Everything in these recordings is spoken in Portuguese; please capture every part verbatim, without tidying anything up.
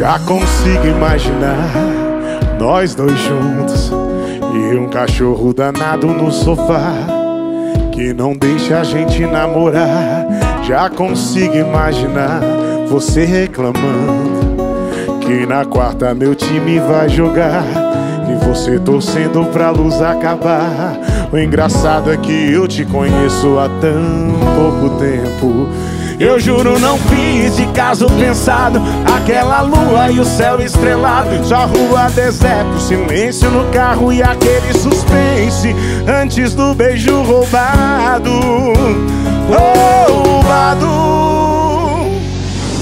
Já consigo imaginar nós dois juntos e um cachorro danado no sofá que não deixa a gente namorar. Já consigo imaginar você reclamando que na quarta meu time vai jogar e você torcendo pra luz acabar. O engraçado é que eu te conheço há tão pouco tempo. Eu juro, não fiz de caso pensado aquela lua e o céu estrelado, só rua, deserto, silêncio no carro e aquele suspense antes do beijo roubado. Roubado.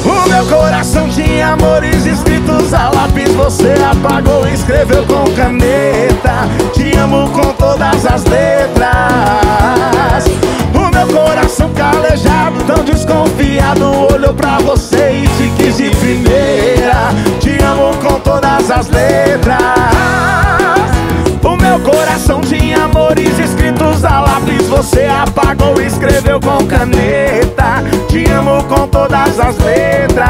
O meu coração tinha amores escritos a lápis, você apagou e escreveu com caneta. Te amo com todas as letras. O meu coração calejado, tão desconfiado, olhou pra você e te quis de primeira. Te amo com todas as letras. O meu coração tinha amores escritos a lápis, você apagou e escreveu com caneta. Te amo com todas as letras.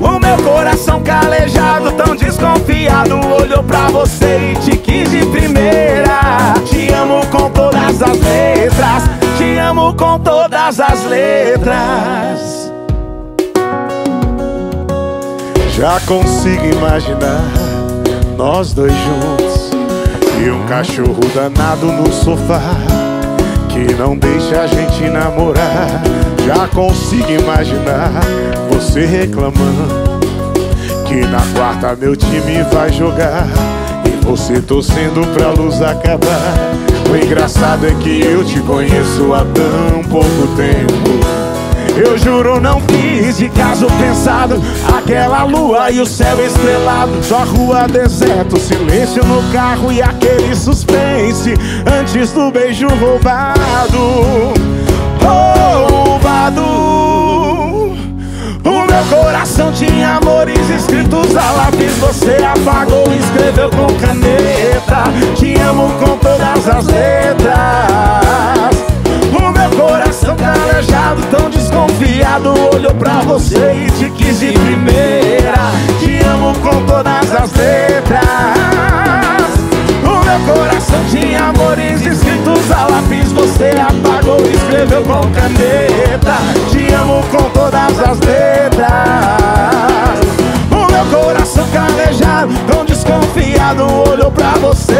O meu coração calejado, tão desconfiado, olhou pra você e te quis de primeira. Te amo com todas as letras. Te amo com todas as letras. Já consigo imaginar nós dois juntos e um cachorro danado no sofá que não deixa a gente namorar. Já consigo imaginar você reclamando que na quarta meu time vai jogar e você torcendo pra luz acabar. O engraçado é que eu te conheço há tão pouco tempo. Eu juro, não fiz de caso pensado aquela lua e o céu estrelado, só rua, deserto, silêncio no carro e aquele suspense antes do beijo roubado. Roubado. O meu coração tinha amores escritos a lápis, você apagou e escreveu com caneta. Te amo com todas as letras. O meu coração calejado, tão desconfiado, olhou pra você e te quis de primeira. Te amo com todas as letras. O meu coração tinha amores escritos a lápis, você apagou e escreveu com caneta. Te amo com todas as letras. O meu coração calejado, tão desconfiado, olhou pra você